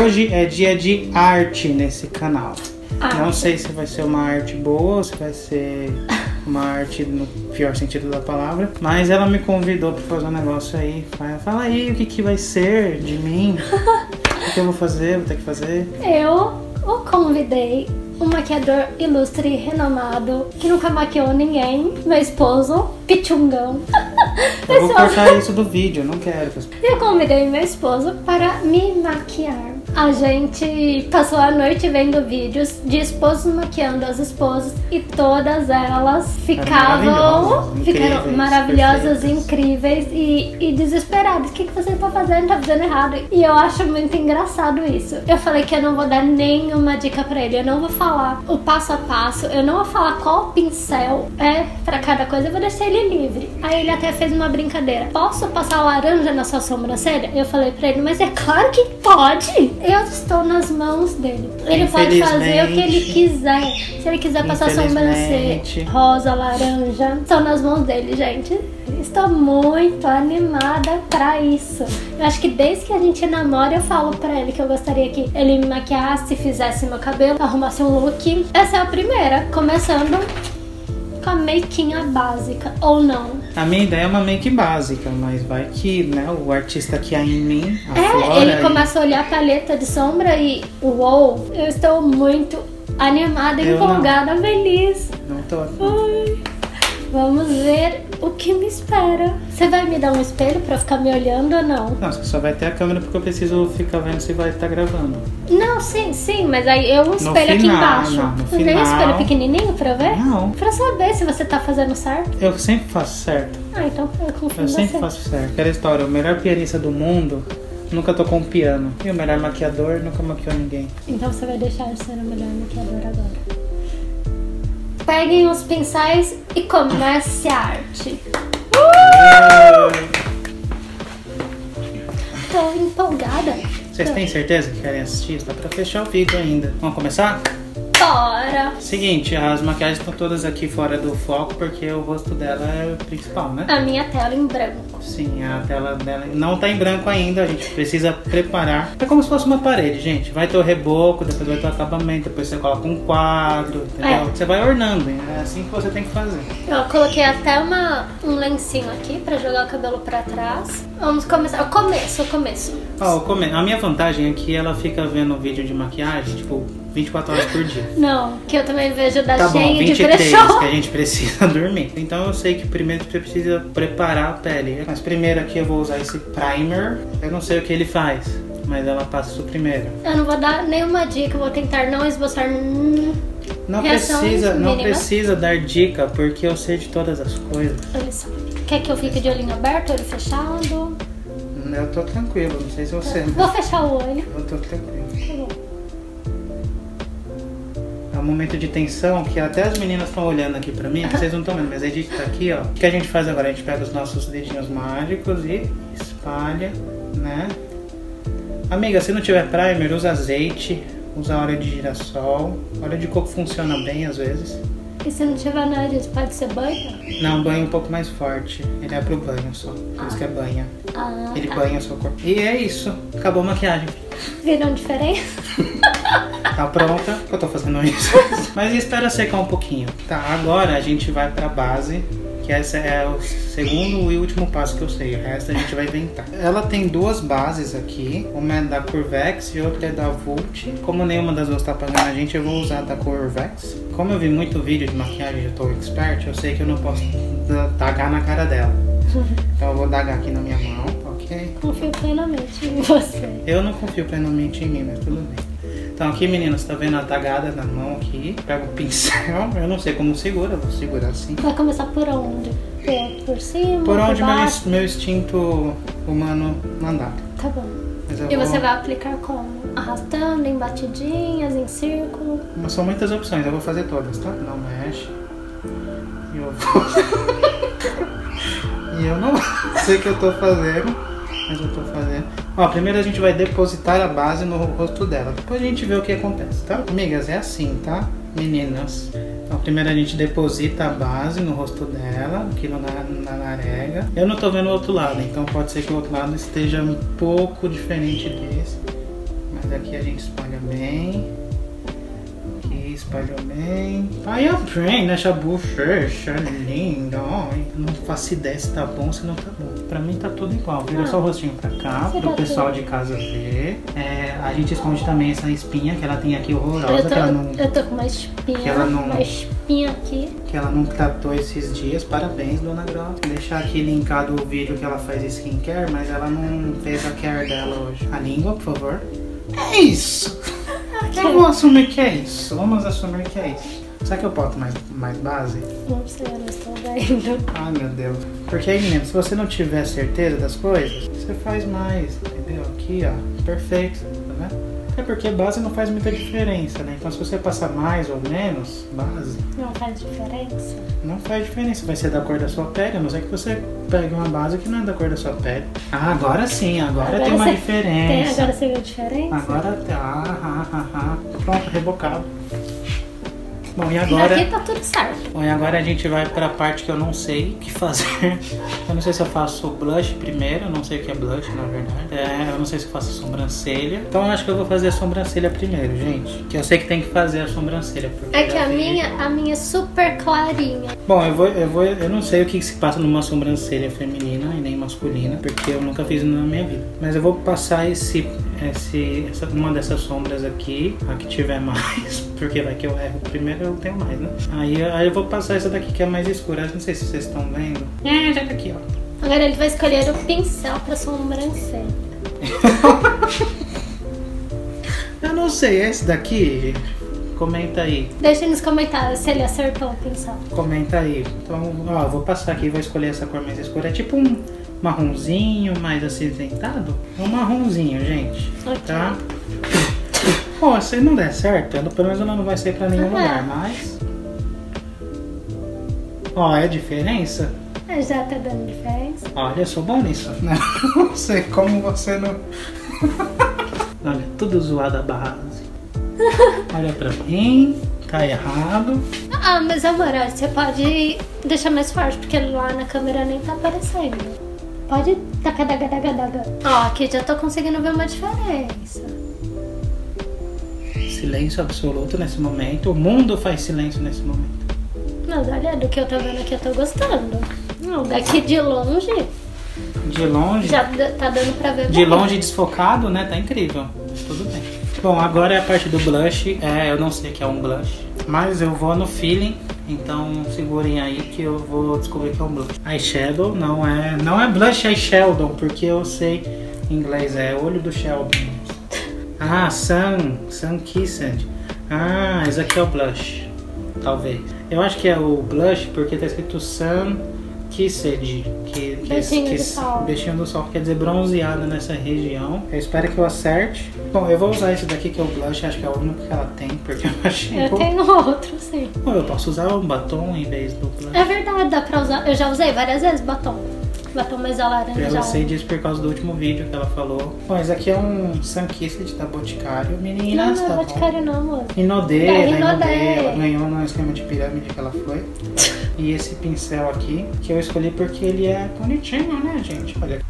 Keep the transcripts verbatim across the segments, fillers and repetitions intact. Hoje é dia de arte nesse canal. Arte. Não sei se vai ser uma arte boa ou se vai ser uma arte no pior sentido da palavra. Mas ela me convidou pra fazer um negócio aí. Fala aí o que, que vai ser de mim. O que eu vou fazer, vou ter que fazer. Eu o convidei. Um maquiador ilustre e renomado, que nunca maquiou ninguém, meu esposo, Pitungão. Eu vou cortar isso do vídeo, não quero. Eu convidei meu esposo para me maquiar. A gente passou a noite vendo vídeos de esposos maquiando as esposas e todas elas ficavam maravilhosas, ficaram incríveis, maravilhosas, perfeitas. incríveis e, e desesperadas. O que, que você tá fazendo? Tá fazendo errado. E eu acho muito engraçado isso. Eu falei que eu não vou dar nenhuma dica pra ele, eu não vou falar o passo a passo, eu não vou falar qual pincel é pra cada coisa, eu vou deixar ele livre. Aí ele até fez uma brincadeira: posso passar laranja na sua sobrancelha? Eu falei pra ele, mas é claro que pode, eu estou nas mãos dele, ele pode fazer o que ele quiser. Se ele quiser passar sobrancelha rosa, laranja, estou nas mãos dele, gente. Estou muito animada pra isso. Eu acho que desde que a gente namora, eu falo pra ele que eu gostaria que ele me maquiasse, fizesse meu cabelo, arrumasse um look. Essa é a primeira, começando com a makeinha básica, ou não. A minha ideia é uma make básica, mas vai que, né, o artista que há em mim aflora. É, ele e... começa a olhar a paleta de sombra e uou, eu estou muito animada, eu empolgada, não. feliz. Não tô aqui. Ai. Vamos ver o que me espera. Você vai me dar um espelho pra ficar me olhando ou não? Não, você só vai ter a câmera porque eu preciso ficar vendo se vai estar gravando. Não, sim, sim, mas aí eu um espelho final, aqui embaixo. Não, no final... tem um espelho pequenininho pra ver? Não. Pra saber se você tá fazendo certo. Eu sempre faço certo. Ah, então eu confio em você. Eu sempre faço certo. Aquela história, o melhor pianista do mundo nunca tocou um piano. E o melhor maquiador nunca maquiou ninguém. Então você vai deixar eu ser o melhor maquiador agora. Peguem os pincéis e comece a arte. Uh! Tô empolgada. Vocês têm certeza que querem assistir? Dá pra fechar o vídeo ainda. Vamos começar? Bora! Seguinte, as maquiagens estão todas aqui fora do foco porque o rosto dela é o principal, né? A minha tela em branco. Sim, a tela dela não tá em branco ainda, a gente precisa preparar. É como se fosse uma parede, gente. Vai ter o reboco, depois vai ter o acabamento, depois você coloca um quadro, entendeu? É. Você vai ornando, é assim que você tem que fazer. Eu coloquei até uma, um lencinho aqui pra jogar o cabelo pra trás. Vamos começar, o começo, o começo. Ó, o começo. A minha vantagem é que ela fica vendo vídeo de maquiagem, tipo... vinte e quatro horas por dia. Não, que eu também vejo da tá cheia bom, vinte e três, de pressão. Que a gente precisa dormir. Então eu sei que primeiro você precisa preparar a pele. Mas primeiro aqui eu vou usar esse primer. Eu não sei o que ele faz, mas ela passa isso primeiro. Eu não vou dar nenhuma dica, eu vou tentar não esboçar... Não precisa, não precisa dar dica, porque eu sei de todas as coisas. Olha só. Quer que eu fique de olhinho aberto, olho fechado? Eu tô tranquilo, não sei se você... Vou fechar o olho. Eu tô tranquilo. Tá bom. Um momento de tensão que até as meninas estão olhando aqui pra mim, vocês não estão vendo, mas a Edith tá aqui, ó. O que a gente faz agora? A gente pega os nossos dedinhos mágicos e espalha, né? Amiga, se não tiver primer, usa azeite, usa óleo de girassol. Óleo de coco funciona bem às vezes. E se não tiver nada disso, pode ser banho? Não, banho um pouco mais forte. Ele é pro banho só, por isso que é banha. Ah, Ele tá. banha o seu corpo. E é isso, acabou a maquiagem. Viram diferença? Tá pronta, eu tô fazendo isso. Mas espera secar um pouquinho. Tá, agora a gente vai pra base, que essa é o segundo e último passo que eu sei. O resto a gente vai inventar. Ela tem duas bases aqui. Uma é da Curvex e outra é da Vult. Como nenhuma das duas tá pagando a gente, eu vou usar a da Curvex. Como eu vi muito vídeo de maquiagem, eu tô expert, eu sei que eu não posso dagar na cara dela. Então eu vou dagar aqui na minha mão, ok? Confio plenamente em você. Eu não confio plenamente em mim, mas tudo bem. Então aqui, meninas, tá vendo a dagada na mão aqui? Pega o pincel, eu não sei como segura, vou segurar assim. Vai começar por onde? Por, por cima? Por onde por baixo? Meu, meu instinto humano mandar. Tá bom. E vou... você vai aplicar como? Arrastando, em batidinhas, em círculo? São muitas opções, eu vou fazer todas, tá? Não mexe. E eu vou... e eu não sei o que eu tô fazendo. Mas eu tô fazendo. Ó, primeiro a gente vai depositar a base no rosto dela. Depois a gente vê o que acontece, tá? Amigas, é assim, tá? Meninas. Então, primeiro a gente deposita a base no rosto dela, aqui na, na narega. Eu não tô vendo o outro lado, então pode ser que o outro lado esteja um pouco diferente desse. Mas daqui a gente espalha bem. Aqui espalhou bem. Vai a bem nessa bochecha linda. Não faço ideia se tá bom, se não tá bom. Pra mim tá tudo igual. Vira só o rostinho pra cá, pro pessoal de casa ver. É, a gente esconde também essa espinha que ela tem aqui horrorosa. Eu tô, que ela não, eu tô com uma espinha, que ela não, uma espinha aqui. Que ela não tratou esses dias. Parabéns, Dona Grossi. Vou deixar aqui linkado o vídeo que ela faz skincare, mas ela não fez a care dela hoje. A língua, por favor. É isso! Eu vou assumir que é isso. Vamos assumir que é isso. Será que eu boto mais, mais base? Não sei, eu não estou vendo. Ai, meu Deus. Porque aí, menino, se você não tiver certeza das coisas, você faz mais, entendeu? Aqui, ó. Perfeito, tá vendo? É porque base não faz muita diferença, né? Então se você passar mais ou menos base... Não faz diferença? Não faz diferença, vai ser da cor da sua pele, a não ser que você pegue uma base que não é da cor da sua pele. Ah, agora sim, agora, agora tem uma diferença. Tem, agora você viu diferença? Agora tá, ah, ah, ah, ah. Pronto, rebocado. Bom, e agora... E aqui tá tudo certo. Bom, e agora a gente vai pra parte que eu não sei o que fazer. Eu não sei se eu faço blush primeiro, eu não sei o que é blush, na verdade. É, eu não sei se eu faço sobrancelha. Então eu acho que eu vou fazer a sobrancelha primeiro, gente. Que eu sei que tem que fazer a sobrancelha. É que a minha, a minha é super clarinha. Bom, eu vou, eu vou... Eu não sei o que se passa numa sobrancelha feminina e nem masculina, porque eu nunca fiz na minha vida. Mas eu vou passar esse... esse essa, uma dessas sombras aqui, a que tiver mais, porque vai que eu erro primeiro. Eu tenho mais, né? Aí, aí eu vou passar essa daqui que é mais escura. Eu não sei se vocês estão vendo. É, já tá aqui, ó. Agora ele vai escolher o pincel pra sobrancelha. Eu não sei, esse daqui, gente. Comenta aí. Deixa nos comentários se ele acertou o pincel. Comenta aí. Então, ó, eu vou passar aqui e vou escolher essa cor mais escura. É tipo um marronzinho mais acinzentado. Um marronzinho, gente. Okay. Tá? Bom, se não der certo, ela, pelo menos ela não vai sair pra nenhum uhum. lugar, mas... Ó, é a diferença? Já tá dando diferença. Olha, eu sou bom nisso, né? Não sei como você não... Olha, tudo zoado a base. Olha pra mim, tá errado. Ah, mas amor, você pode deixar mais forte, porque lá na câmera nem tá aparecendo. Pode tacar daga daga daga. Ó, aqui já tô conseguindo ver uma diferença. Silêncio absoluto nesse momento. O mundo faz silêncio nesse momento. Mas olha, do que eu tô vendo aqui eu tô gostando. Não, daqui de longe. De longe? Já tá dando pra ver. De bem. Longe desfocado, né? Tá incrível. Tudo bem. Bom, agora é a parte do blush. É, eu não sei o que é um blush, mas eu vou no feeling. Então segurem aí que eu vou descobrir que é um blush. Eyeshadow não é... Não é blush, é Sheldon, porque eu sei em inglês é olho do Sheldon. Ah, Sun, Sun Kissed. Ah, esse aqui é o blush. Talvez. Eu acho que é o blush porque tá escrito Sun Kissed. Que, que, Beixinho que, do sol. Beixinho do sol, quer dizer bronzeada nessa região. Eu espero que eu acerte. Bom, eu vou usar esse daqui que é o blush. Acho que é o único que ela tem, porque eu achei... Eu bom. Tenho outro, sim. Bom, eu posso usar um batom em vez do blush. É verdade, dá pra usar. Eu já usei várias vezes batom. Batom mais a laranja. Eu sei disso por causa do último vídeo que ela falou. Bom, esse aqui é um Sun Kissed da Boticário. Meninas, não, não é Boticário não, amor. Inodê, é, né? Inodê. Ela ganhou no esquema de pirâmide que ela foi. E esse pincel aqui, que eu escolhi porque ele é bonitinho, né, gente? Olha.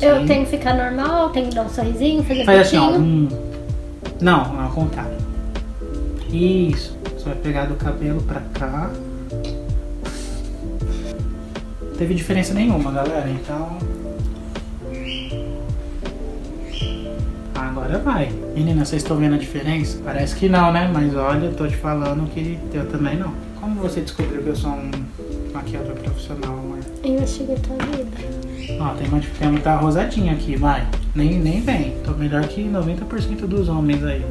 Eu Sim. tenho que ficar normal, tenho que dar um sorrisinho, fazer Faz assim, ó. Hum. Não, ao contrário. Isso. Você vai pegar do cabelo pra cá. Teve diferença nenhuma, galera, então... Agora vai. Menina, vocês estão vendo a diferença? Parece que não, né? Mas olha, eu tô te falando que eu também não. Como você descobriu que eu sou um maquiador profissional, amor? Eu cheguei a tua vida. Ó, tem uma diferença, tá rosadinha aqui, vai. Nem, nem vem. Tô melhor que noventa por cento dos homens aí.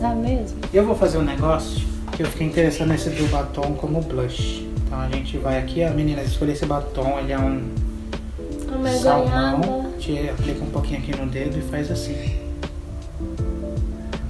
Sabe mesmo? Eu vou fazer um negócio que eu fiquei interessado nesse do batom como blush. Então a gente vai aqui, a menina escolheu esse batom, ele é um uma salmão, te aplica um pouquinho aqui no dedo e faz assim.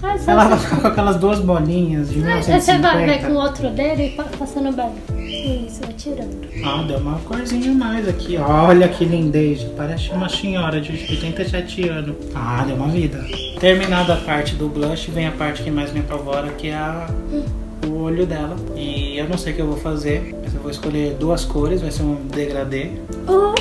Ah, ela vai ficar com aquelas duas bolinhas de mil novecentos e cinquenta. Você vai ver com o outro dedo e passando bem. Isso, vai tirando. Ah, deu uma corzinha mais aqui, olha que lindez, parece uma senhora de oitenta e sete anos. Ah, deu uma vida. Terminada a parte do blush, vem a parte que mais me apavora, que é a... Hum. o olho dela, e eu não sei o que eu vou fazer, mas eu vou escolher duas cores, vai ser um degradê. Uh,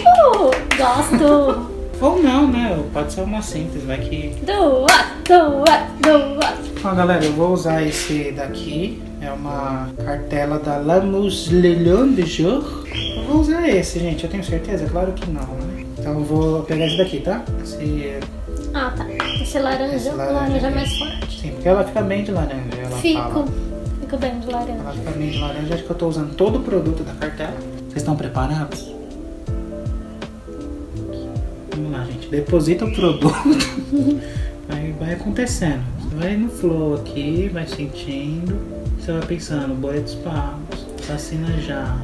gosto! Ou não, né? Pode ser uma simples, vai que... Doa, doa, doa. Ó, galera, eu vou usar esse daqui. É uma cartela da La Mousse Le Lundi-Jour de Jour. Eu vou usar esse, gente. Eu tenho certeza? Claro que não, né? Então eu vou pegar esse daqui, tá? Esse... Ah, tá. Esse laranja, esse laranja, laranja é mais forte. Sim, porque ela fica bem de laranja, ela Fico. fala. Fica bem de laranja. Ela fica bem de laranja. Acho que eu tô usando todo o produto da cartela. Vocês estão preparados? Vamos lá, gente. Deposita o produto. Aí vai acontecendo. Você vai no flow aqui, vai sentindo. Você vai pensando, boia dos palmos, vacina já.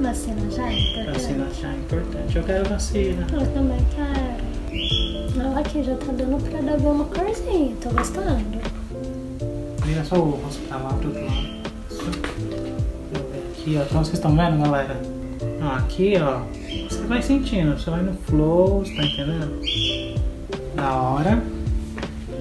Vacina já é importante. Vacina já é importante. Eu quero vacina. Eu também quero. Olha aqui, já tá dando pra dar uma corzinha. Tô gostando. Vira só o rosto pra lá, pro outro lado. Aqui, ó. Então vocês estão vendo, galera? Aqui, ó. Você vai sentindo, você vai no flow, você tá entendendo? Na hora.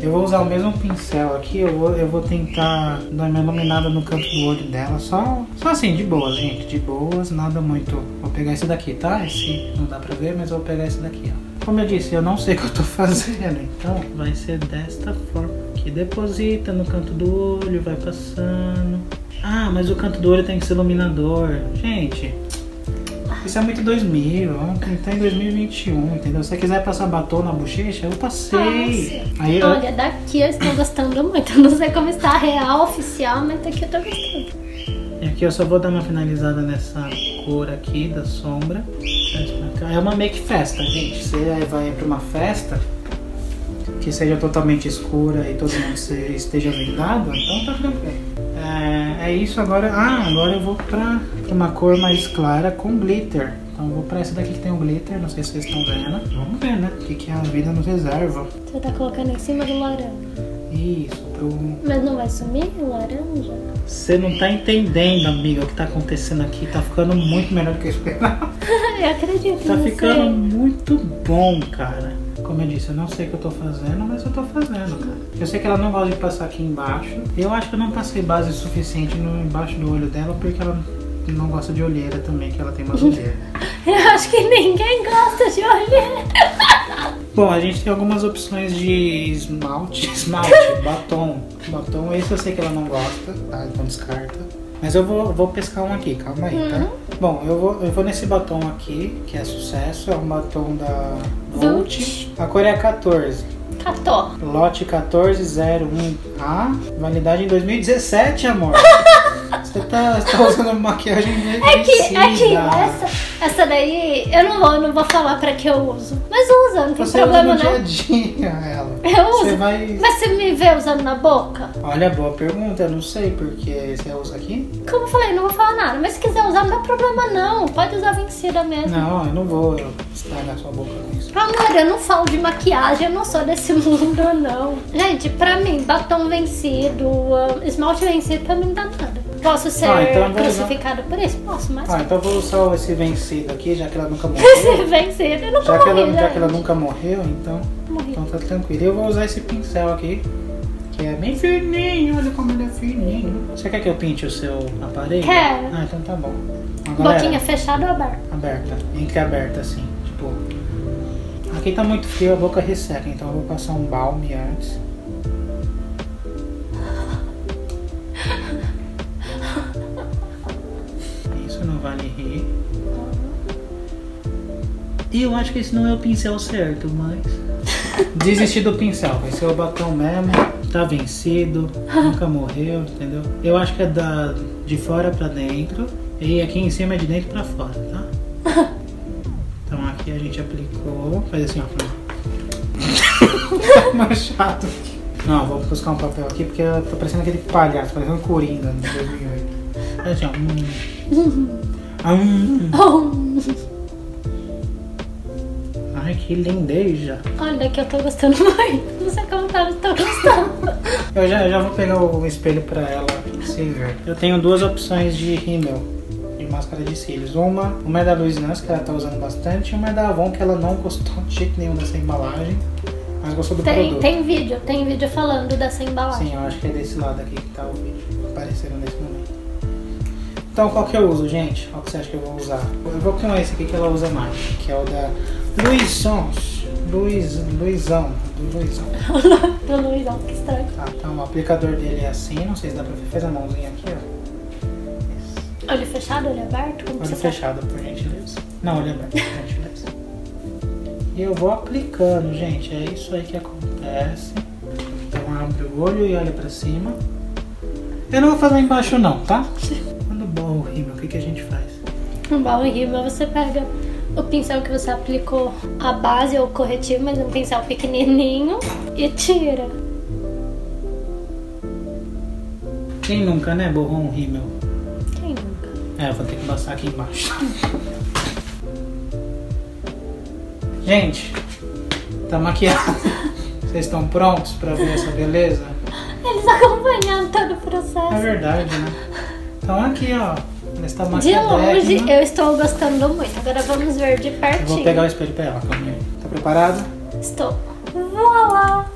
Eu vou usar o mesmo pincel aqui, eu vou, eu vou tentar dar uma iluminada no canto do olho dela, só, só assim, de boas, gente, de boas, nada muito. Vou pegar esse daqui, tá? Esse não dá pra ver, mas eu vou pegar esse daqui, ó. Como eu disse, eu não sei o que eu tô fazendo, então vai ser desta forma aqui. Deposita no canto do olho, vai passando. Ah, mas o canto do olho tem que ser iluminador. Gente... Isso é muito dois mil, tá em dois mil e vinte e um, entendeu? Se você quiser passar batom na bochecha, eu passei. Aí eu... Olha, daqui eu estou gostando muito. Eu não sei como está a real, oficial, mas daqui eu estou gostando. E aqui eu só vou dar uma finalizada nessa cor aqui da sombra. É uma make festa, gente. Você vai para uma festa que seja totalmente escura e todo mundo esteja vendado, então tá tranquilo. É, é isso agora. Ah, agora eu vou pra, pra uma cor mais clara com glitter. Então eu vou pra essa daqui que tem o glitter. Não sei se vocês estão vendo. Vamos ver, né? O que, que a vida nos reserva. Você tá colocando em cima do laranja. Isso. Pro... Mas não vai sumir o laranja? Você não tá entendendo, amiga, o que tá acontecendo aqui. Tá ficando muito melhor do que eu esperava. Eu acredito. Tá ficando você. Muito bom, cara. Como eu disse, eu não sei o que eu tô fazendo, mas eu tô fazendo, cara. Eu sei que ela não gosta de passar aqui embaixo. Eu acho que eu não passei base suficiente no embaixo do olho dela, porque ela não gosta de olheira também, que ela tem uma olheira. Eu acho que ninguém gosta de olheira. Bom, a gente tem algumas opções de esmalte. Esmalte, batom. Batom, esse eu sei que ela não gosta, tá? Então descarta. Mas eu vou, vou pescar um aqui, calma aí, uhum. Tá? Bom, eu vou, eu vou nesse batom aqui, que é sucesso. É um batom da Vult. A cor é quatorze. quatorze. Lote quatorze zero um A. Validade em dois mil e dezessete, amor. Você tá, tá usando maquiagem meio é que, é que essa, essa daí, eu não vou, não vou falar pra que eu uso. Mas usa, não tem você problema, usa no né? Dia a dia, ela. Eu você uso? Vai... Mas você me vê usando na boca? Olha, boa pergunta, eu não sei, porque você usa aqui? Como eu falei, não vou falar nada. Mas se quiser usar, não dá problema não. Pode usar vencida mesmo. Não, eu não vou estragar sua boca com isso. Amor, eu não falo de maquiagem, eu não sou desse mundo, não. Gente, pra mim, batom vencido, esmalte vencido, pra mim não dá nada. Posso ser ah, então crucificado usar... por isso? Posso, mas... Ah, então eu vou usar esse vencido aqui, já que ela nunca morreu. Esse vencido, eu não já morri, que ela, já que ela nunca morreu, então... Morri. Então tá tranquilo. Eu vou usar esse pincel aqui, que é bem fininho, olha como ele é fininho. Você quer que eu pinte o seu aparelho? Quero. Ah, então tá bom. Agora, boquinha fechada ou aberta? Aberta, entreaberta assim, tipo... Aqui tá muito frio, a boca resseca, então eu vou passar um balme antes. Vale rir. E eu acho que esse não é o pincel certo, mas... Desistir do pincel, vai ser o batom mesmo. Tá vencido, nunca morreu, entendeu? Eu acho que é da, de fora pra dentro. E aqui em cima é de dentro pra fora, tá? Então aqui a gente aplicou. Faz assim, ó. Machado. Não, vou buscar um papel aqui porque eu tô parecendo aquele palhaço, parecendo um coringa no dois mil e oito. Faz assim, ó. Hum. Hum. Hum. Ai, que lindeja. Olha que eu tô gostando muito. Não sei como tá, estou gostando. Eu já, eu já vou pegar o espelho pra ela se ver. Eu tenho duas opções de rímel, de máscara de cílios. Uma, uma é da Luisance, que ela tá usando bastante. E uma é da Avon, que ela não gostou de jeito nenhum dessa embalagem. Mas gostou do tem, produto. Tem vídeo, tem vídeo falando dessa embalagem. Sim, eu acho que é desse lado aqui que tá o vídeo aparecendo nesse momento. Então qual que eu uso, gente? Qual que você acha que eu vou usar? Eu vou com esse aqui que ela usa mais, que é o da Luisance. Luiz, Luizão, do Luizão. Do Luizão, que estranho. Tá, então o aplicador dele é assim, não sei se dá pra ver. Faz a mãozinha aqui, ó. Isso. Olho fechado, olho aberto? Como olho fechado, por gentileza. Não, olho aberto, por gentileza. E eu vou aplicando, gente. É isso aí que acontece. Então abre o olho e olha pra cima. Eu não vou fazer embaixo não, tá? Quando borra o rímel, o que, que a gente faz? Um borra o rímel, você pega o pincel que você aplicou a base ou o corretivo, mas um pincel pequenininho, e tira. Quem nunca, né, borrou um rímel? Quem nunca? É, eu vou ter que passar aqui embaixo. Gente, tá maquiado. Vocês estão prontos pra ver essa beleza? Eles acompanharam todo o processo. É verdade, né? Então aqui, ó. Nesta de longe eu estou gostando muito. Agora vamos ver de pertinho. Eu vou pegar o espelho pra ela, calma aí. Tá preparado? Estou. Vou lá.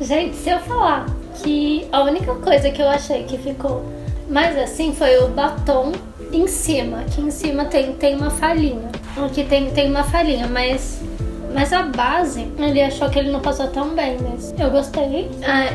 Gente, se eu falar que a única coisa que eu achei que ficou mais assim foi o batom em cima. Aqui em cima tem, tem uma falhinha. Aqui tem, tem uma falhinha, mas... Mas a base, ele achou que ele não passou tão bem, mas eu gostei.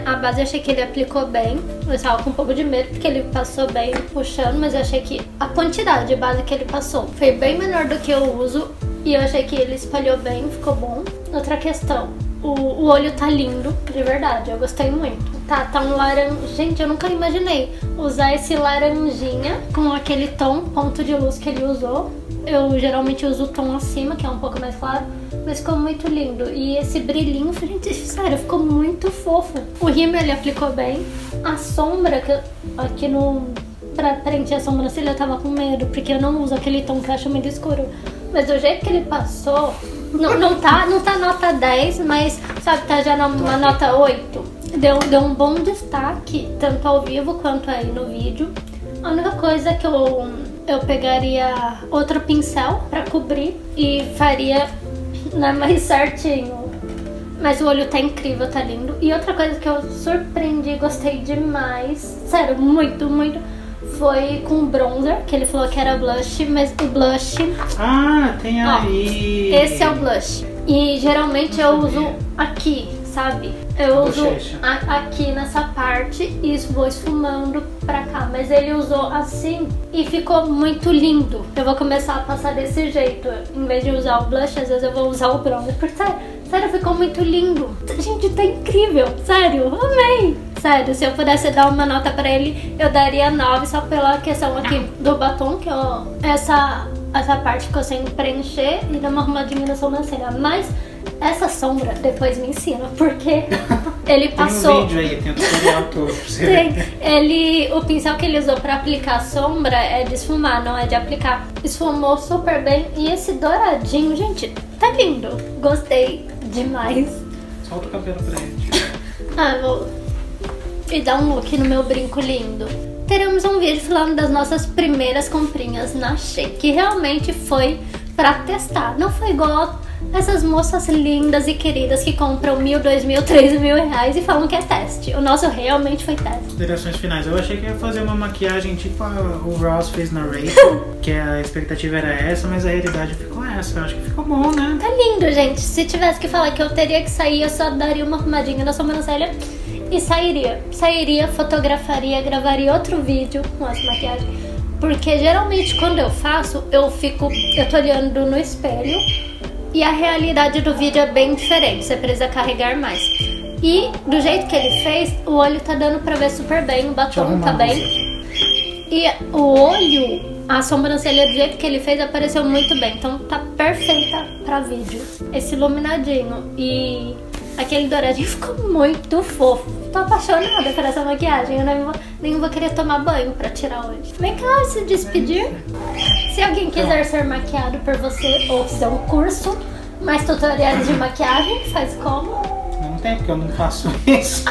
A, a base eu achei que ele aplicou bem. Eu estava com um pouco de medo porque ele passou bem puxando, mas eu achei que a quantidade de base que ele passou foi bem menor do que eu uso. E eu achei que ele espalhou bem, ficou bom. Outra questão, o, o olho tá lindo, de verdade, eu gostei muito. Tá, tá um laranja... Gente, eu nunca imaginei usar esse laranjinha com aquele tom, ponto de luz que ele usou. Eu geralmente uso o tom acima, que é um pouco mais claro, mas ficou muito lindo. E esse brilhinho, gente, sério, ficou muito fofo. O rímel ele aplicou bem. A sombra, que eu, aqui no... pra preencher a sobrancelha eu tava com medo, porque eu não uso aquele tom que eu acho muito escuro. Mas do jeito que ele passou, não, não, tá, não tá nota dez, mas sabe, tá já numa nota oito. Deu, deu um bom destaque, tanto ao vivo quanto aí no vídeo. A única coisa que eu, eu pegaria outro pincel pra cobrir e faria, né, mais certinho. Mas o olho tá incrível, tá lindo. E outra coisa que eu surpreendi, gostei demais, sério, muito, muito, foi com bronzer, que ele falou que era blush, mas o blush... Ah, tem aí! Ó, esse é o blush. E geralmente eu uso aquso sabe? Eu uso a, aqui nessa parte e vou esfumando pra cá. Mas ele usou assim e ficou muito lindo. Eu vou começar a passar desse jeito. Em vez de usar o blush, às vezes eu vou usar o bronzer. Porque sério, sério ficou muito lindo. Gente, tá incrível. Sério, amei. Sério, se eu pudesse dar uma nota pra ele, eu daria nove só pela questão aqui do batom. Que eu, essa, essa parte ficou sem preencher e dar uma arrumadinha na sobrancelha. Mas... essa sombra depois me ensina, porque ele passou... Tem um vídeo aí, tem um tutorial todo pra você ver. Ele, o pincel que ele usou pra aplicar a sombra é de esfumar, não é de aplicar. Esfumou super bem e esse douradinho, gente, tá lindo. Gostei demais. Solta o cabelo pra ele. Ah, vou... E dá um look no meu brinco lindo. Teremos um vídeo falando das nossas primeiras comprinhas na Shein, que realmente foi pra testar. Não foi igual... essas moças lindas e queridas que compram mil, dois mil, três mil reais e falam que é teste. O nosso realmente foi teste. Considerações finais. Eu achei que ia fazer uma maquiagem tipo a, o Ross fez na Rachel, que a expectativa era essa, mas a realidade ficou essa. Eu acho que ficou bom, né? Tá lindo, gente. Se tivesse que falar que eu teria que sair, eu só daria uma arrumadinha na sobrancelha e sairia. Sairia, fotografaria, gravaria outro vídeo com essa maquiagem. Porque geralmente quando eu faço, eu fico... eu tô olhando no espelho. E a realidade do vídeo é bem diferente, você precisa carregar mais. E do jeito que ele fez, o olho tá dando pra ver super bem, o batom tá bem. E o olho, a sobrancelha do jeito que ele fez apareceu muito bem, então tá perfeita pra vídeo. Esse iluminadinho e aquele douradinho ficou muito fofo. Tô apaixonada por essa maquiagem, eu não vou, nem vou querer tomar banho pra tirar hoje. Vem cá se despedir. Se alguém quiser ser maquiado por você ou fazer um curso, mais tutoriais de maquiagem, faz como? Não tem, porque eu não faço isso.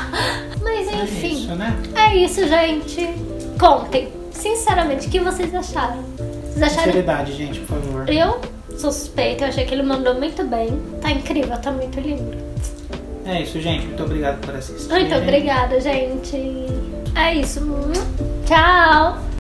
Mas enfim, é isso, né? É isso, gente. Contem, sinceramente, o que vocês acharam? Vocês acharam? Sinceridade, gente, por favor. Eu suspeito, eu achei que ele mandou muito bem. Tá incrível, tá muito lindo. É isso, gente. Muito obrigado por assistir. Muito obrigada, gente. É isso. Tchau.